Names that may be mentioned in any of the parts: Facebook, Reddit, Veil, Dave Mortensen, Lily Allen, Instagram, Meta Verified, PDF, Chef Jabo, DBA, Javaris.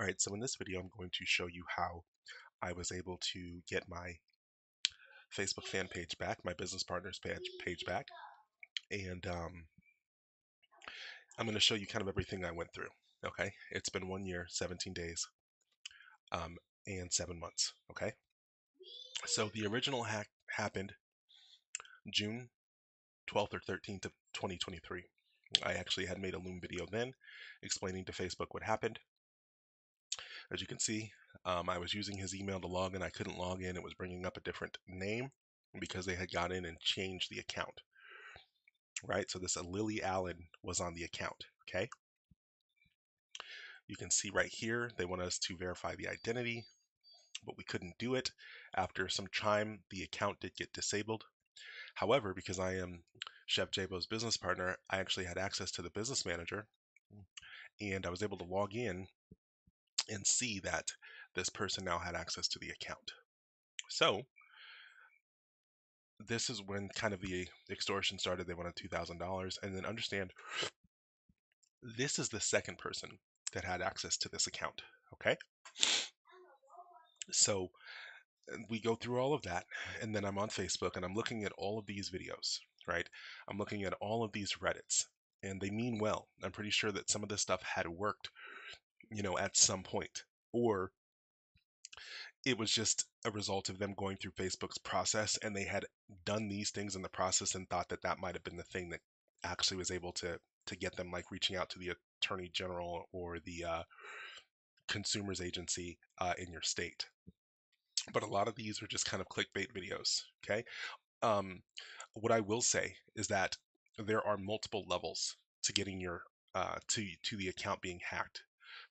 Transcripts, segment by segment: All right, so in this video, I'm going to show you how I was able to get my Facebook fan page back, my business partners page back, and I'm going to show you kind of everything I went through, okay? It's been 1 year, 17 days, and 7 months, okay? So the original hack happened June 12th or 13th of 2023. I actually had made a Loom video then explaining to Facebook what happened. As you can see, I was using his email to log in. I couldn't log in. It was bringing up a different name because they had got in and changed the account, right? So this Lily Allen was on the account, okay? You can see right here, they want us to verify the identity, but we couldn't do it. After some time, the account did get disabled. However, because I am Chef Jabo's business partner, I actually had access to the business manager, and I was able to log in and see that this person now had access to the account. So this is when kind of the extortion started. They wanted $2,000, and then understand this is the second person that had access to this account, okay? So we go through all of that, and then I'm on Facebook and I'm looking at all of these videos, right? I'm looking at all of these Reddits, and they mean well. I'm pretty sure that some of this stuff had worked, you know, at some point, or it was just a result of them going through Facebook's process, and they had done these things in the process and thought that that might have been the thing that actually was able to get them, like reaching out to the Attorney General or the Consumers Agency in your state. But a lot of these were just kind of clickbait videos, okay? What I will say is that there are multiple levels to getting your to the account being hacked.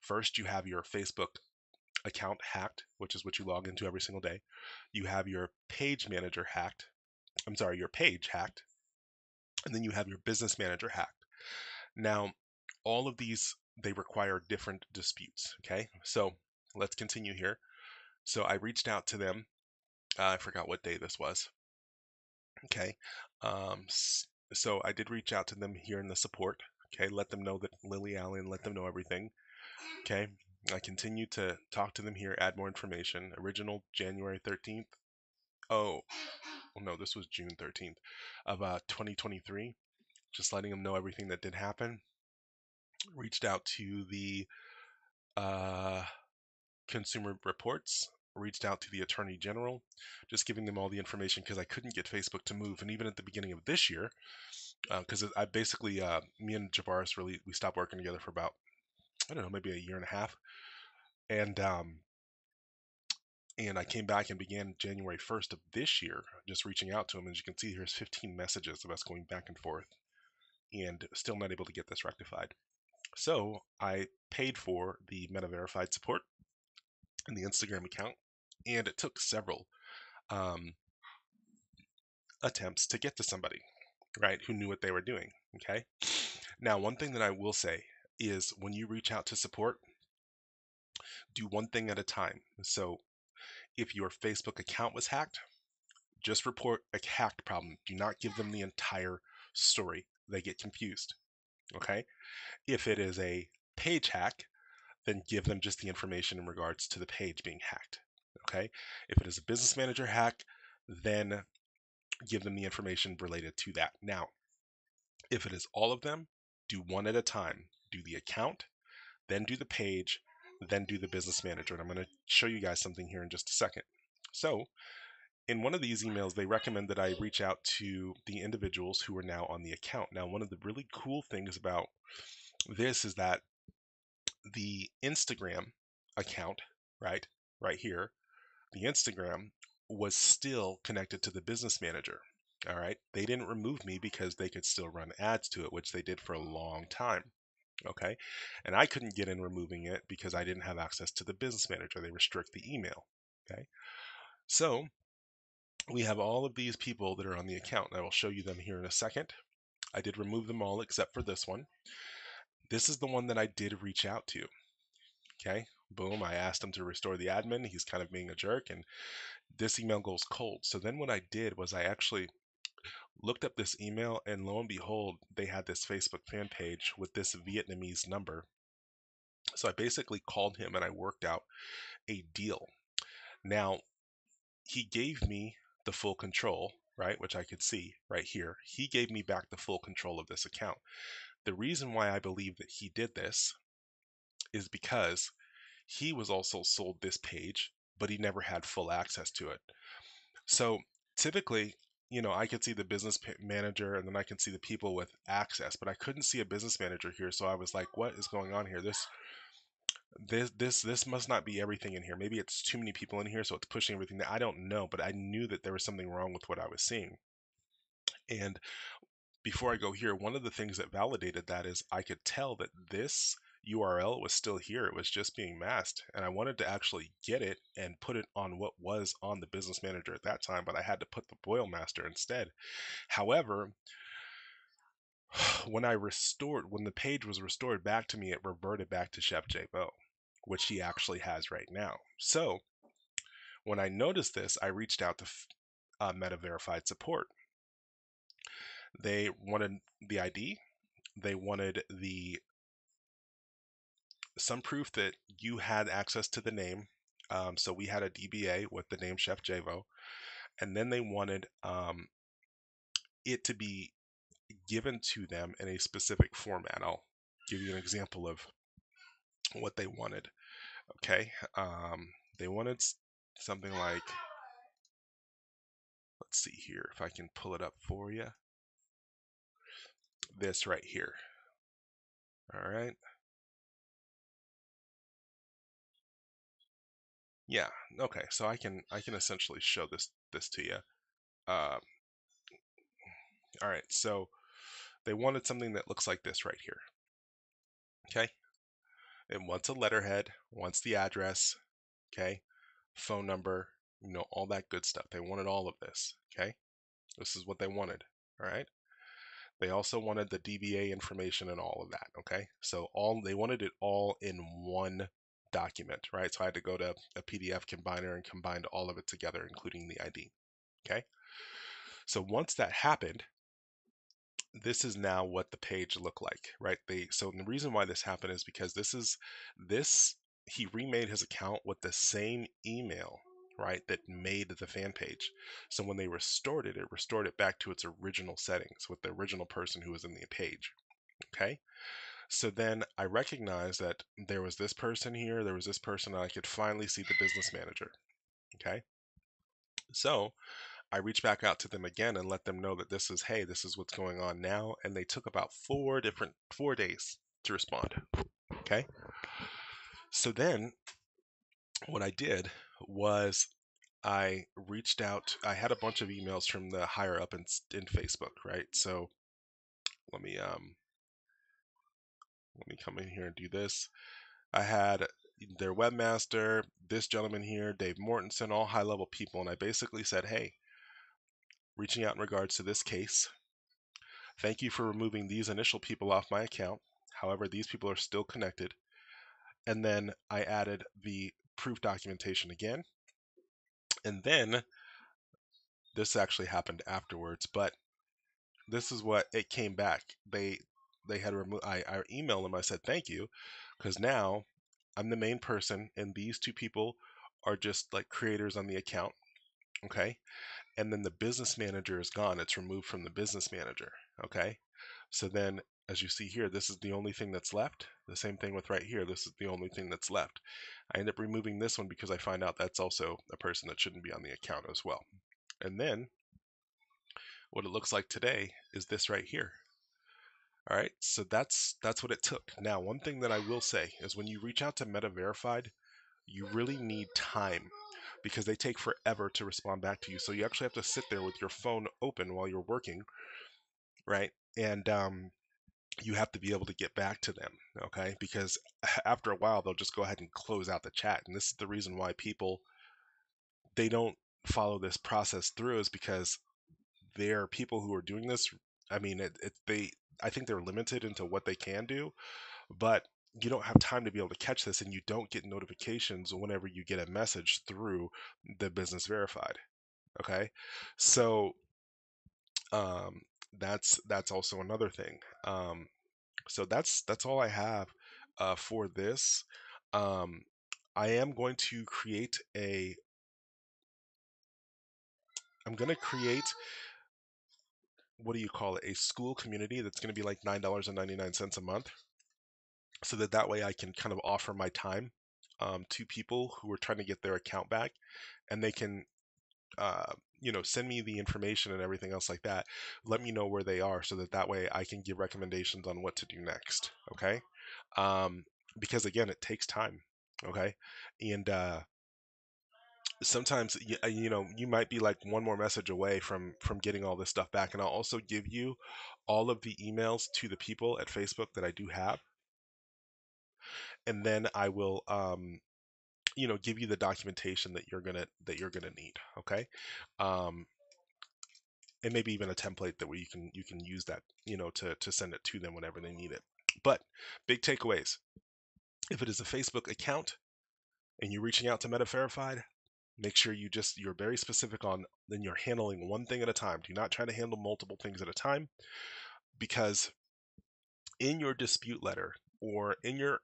First, you have your Facebook account hacked, which is what you log into every single day. You have your page manager hacked. I'm sorry, your page hacked. And then you have your business manager hacked. Now, all of these, they require different disputes, okay? So let's continue here. So I reached out to them. I forgot what day this was. Okay. So I did reach out to them here in the support. Okay. Let them know that Lily Allen, let them know everything. Okay, I continue to talk to them here, add more information. Original January 13th. Oh, no, this was June 13th of 2023. Just letting them know everything that did happen. Reached out to the Consumer Reports. Reached out to the Attorney General. Just giving them all the information because I couldn't get Facebook to move. And even at the beginning of this year, because I basically, me and Javaris really, we stopped working together for about, I don't know, maybe a year and a half, and I came back and began January 1st of this year, just reaching out to him. As you can see, here's 15 messages of us going back and forth, and still not able to get this rectified. So I paid for the Meta Verified support and the Instagram account, and it took several attempts to get to somebody, right, who knew what they were doing. Okay. Now, one thing that I will say is when you reach out to support, do one thing at a time. So if your Facebook account was hacked, just report a hacked problem. Do not give them the entire story. They get confused, okay? If it is a page hack, then give them just the information in regards to the page being hacked, okay? If it is a business manager hack, then give them the information related to that. Now, if it is all of them, do one at a time. Do the account, then do the page, then do the business manager. And I'm going to show you guys something here in just a second. So in one of these emails, they recommend that I reach out to the individuals who are now on the account. Now, one of the really cool things about this is that the Instagram account, right here, the Instagram was still connected to the business manager. All right. They didn't remove me because they could still run ads to it, which they did for a long time. Okay, and I couldn't get in removing it because I didn't have access to the business manager. They restrict the email. Okay, so we have all of these people that are on the account, and I will show you them here in a second. I did remove them all except for this one. This is the one that I did reach out to. Okay, boom, I asked him to restore the admin. He's kind of being a jerk, and this email goes cold. So then what I did was I actually looked up this email, and lo and behold, they had this Facebook fan page with this Vietnamese number. So I basically called him and I worked out a deal. Now, he gave me the full control, right, which I could see right here. He gave me back the full control of this account. The reason why I believe that he did this is because he was also sold this page, but he never had full access to it. So typically, you know, I could see the business manager and then I can see the people with access, but I couldn't see a business manager here. So I was like, what is going on here? This must not be everything in here. Maybe it's too many people in here, so it's pushing everything. I don't know, but I knew that there was something wrong with what I was seeing. And before I go here, one of the things that validated that is I could tell that this URL was still here. It was just being masked, and I wanted to actually get it and put it on what was on the business manager at that time, but I had to put the Boilmaster instead. However, when the page was restored back to me, it reverted back to Chef Jabo, which he actually has right now. So when I noticed this, I reached out to Meta Verified support. They wanted the ID. They wanted some proof that you had access to the name. So we had a DBA with the name Chef Jabo, and then they wanted it to be given to them in a specific format. I'll give you an example of what they wanted. Okay, they wanted something like, let's see here if I can pull it up for you. This right here. All right. Yeah, okay, so I can essentially show this to you. All right, so they wanted something that looks like this right here. Okay, it wants a letterhead, wants the address, okay, phone number, you know, all that good stuff. They wanted all of this, okay? This is what they wanted, all right? They also wanted the DBA information and all of that, okay? So they wanted it all in one document, right? So I had to go to a PDF combiner and combined all of it together, including the ID. Okay. So once that happened, this is now what the page looked like, right? So the reason why this happened is because he remade his account with the same email, right, that made the fan page. So when they restored it back to its original settings with the original person who was in the page. Okay. So then I recognized that there was this person here, there was this person, and I could finally see the business manager, okay? So I reached back out to them again and let them know that this is what's going on now, and they took about 4 days to respond, okay? So then what I did was I reached out, I had a bunch of emails from the higher up in Facebook, right? So let me, come in here and do this. I had their webmaster, this gentleman here, Dave Mortensen, all high-level people, and I basically said, hey, reaching out in regards to this case, thank you for removing these initial people off my account. However, these people are still connected. And then I added the proof documentation again. And then this actually happened afterwards, but this is what it came back. They had removed. I emailed them. I said, thank you, because now I'm the main person, and these two people are just like creators on the account. Okay. And then the business manager is gone. It's removed from the business manager. Okay. So then, as you see here, this is the only thing that's left. The same thing with right here. This is the only thing that's left. I end up removing this one because I find out that's also a person that shouldn't be on the account as well. And then what it looks like today is this right here. All right, so that's what it took. Now, one thing that I will say is when you reach out to Meta Verified, you really need time because they take forever to respond back to you. So you actually have to sit there with your phone open while you're working, right? And you have to be able to get back to them, okay? Because after a while, they'll just go ahead and close out the chat. And this is the reason why people, they don't follow this process through is because there are people who are doing this. I mean, I think they're limited into what they can do, but you don't have time to be able to catch this, and you don't get notifications whenever you get a message through the Business Verified. Okay, so that's also another thing. So that's all I have for this. I am going to create a, what do you call it, a school community that's going to be like $9.99 a month, so that way I can kind of offer my time to people who are trying to get their account back, and they can you know, send me the information and everything else like that. Let me know where they are, so that way I can give recommendations on what to do next. Okay, because again, it takes time. Okay, and sometimes, you know, you might be like one more message away from getting all this stuff back. And I'll also give you all of the emails to the people at Facebook that I do have, and then I will you know, give you the documentation that you're gonna need. Okay, and maybe even a template that where you can use that, you know, to send it to them whenever they need it. But big takeaways: if it is a Facebook account and you're reaching out to Meta Verified, make sure you just, you're very specific on, then you're handling one thing at a time. Do not try to handle multiple things at a time, because in your dispute letter or in your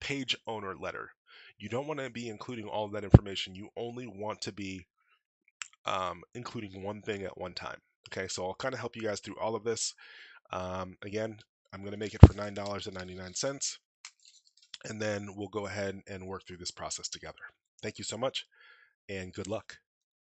page owner letter, you don't want to be including all of that information. You only want to be including one thing at one time. Okay, so I'll kind of help you guys through all of this. Again, I'm going to make it for $9.99, and then we'll go ahead and work through this process together. Thank you so much, and good luck.